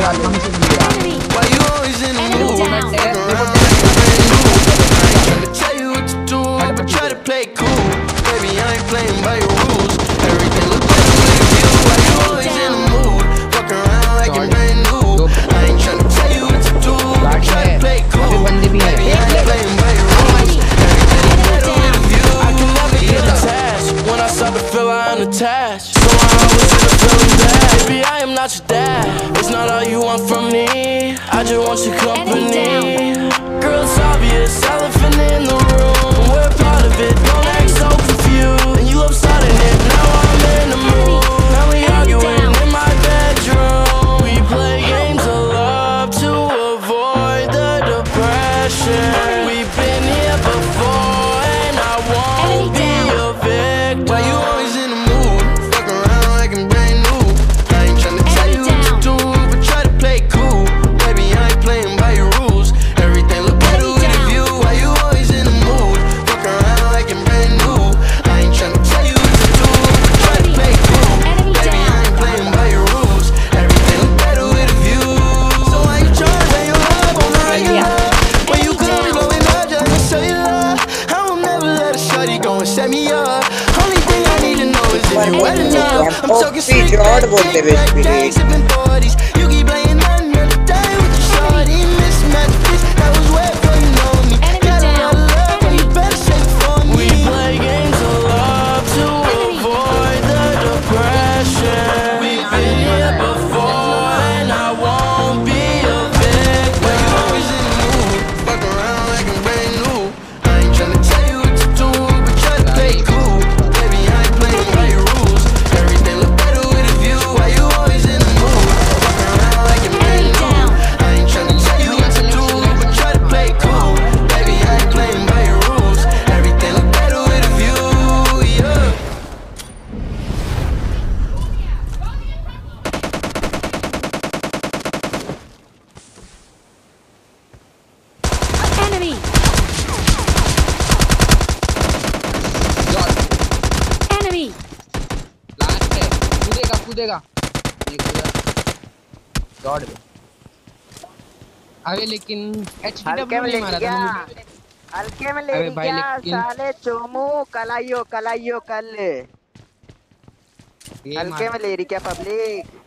Attached. So I always end up feeling bad. Baby, I am not your dad. It's not all you want from me. I just want your company. Girl, it's obvious, elephant in the room. We're part of it, don't act so confused. And you love starting it, now I'm in the mood. Now we arguing in my bedroom. We play games of love to avoid the depression. We've been here before and I won't be a victim. अरे लेकिन HDW नहीं मारा था मुझे। हल्के में ले गया साले चोमू कलाइयो कलाइयो कल। हल्के में ले रही क्या पब्लिक।